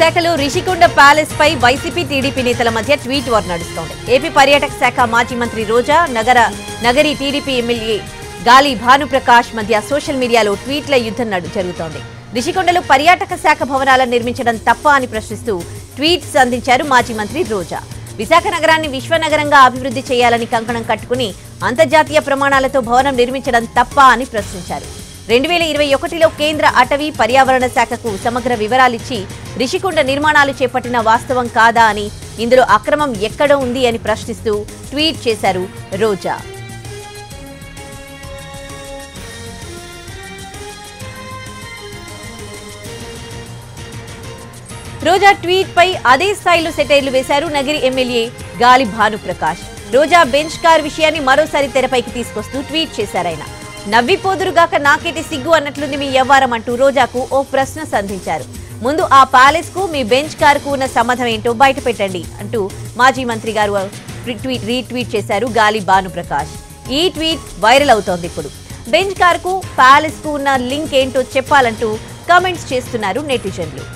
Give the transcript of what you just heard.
విశాఖలో రిషికొండ ప్యాలెస్ పై YCP TDP నేతల మధ్య ట్వీట్ వార్ నడుస్తోంది. ఏపీ పర్యాటక శాఖ మాజీ మంత్రి రోజా, నగరి టీడీపీ ఎమ్మెల్యే గాలి భాను ప్రకాష్ మధ్య సోషల్ మీడియాలో ట్వీట్ల యుద్ధం జరుగుతోంది. రిషికొండలో పర్యాటక శాఖ భవనాలను నిర్మించడం తప్ప అని ప్రశ్నిస్తూ ట్వీట్స్ అందించారు మాజీ మంత్రి రోజా. విశాఖ నగరాన్ని విశ్వనగరంగా అభివృద్ధి చేయాలని కంకణం కట్టుకుని అంతర్జాతీయ ప్రమాణాలతో భవనం నిర్మించడం తప్ప అని ప్రశ్నించారు. 2021లో కేంద్ర అటవీ పర్యావరణ శాఖకు సమగ్ర వివరాలిచ్చి రిషికొండ నిర్మాణాలు చేపట్టిన వాస్తవం కాదా అని, ఇందులో అక్రమం ఎక్కడ ఉంది అని ప్రశ్నిస్తూ ట్వీట్ చేశారు రోజా. రోజా ట్వీట్ పై అదే స్థాయిలో సెటైర్లు వేశారు Nagari MLA Gali Bhanu Prakash. Roja Benz car విషయాన్ని మరోసారి తెరపైకి తీసుకొస్తూ ట్వీట్ చేశారాయన. నవ్విపోదురుగాక నాకేటి సిగ్గు అన్నట్లుంది మీ వ్యవహారం అంటూ రోజాకు ఓ ప్రశ్న సంధించారు. ముందు ఆ ప్యాలెస్ కు మీ బెంచ్ కార్ కు ఉన్న సంబంధం ఏంటో బయట పెట్టండి అంటూ మాజీ మంత్రి గారు రీట్వీట్ చేశారు గాలి భాను ప్రకాష్. ఈ ట్వీట్ వైరల్ అవుతోంది. ఇప్పుడు బెంచ్ కార్ కు ప్యాలెస్ కు ఉన్న లింక్ ఏంటో చెప్పాలంటూ కామెంట్స్ చేస్తున్నారు నెటిజన్లు.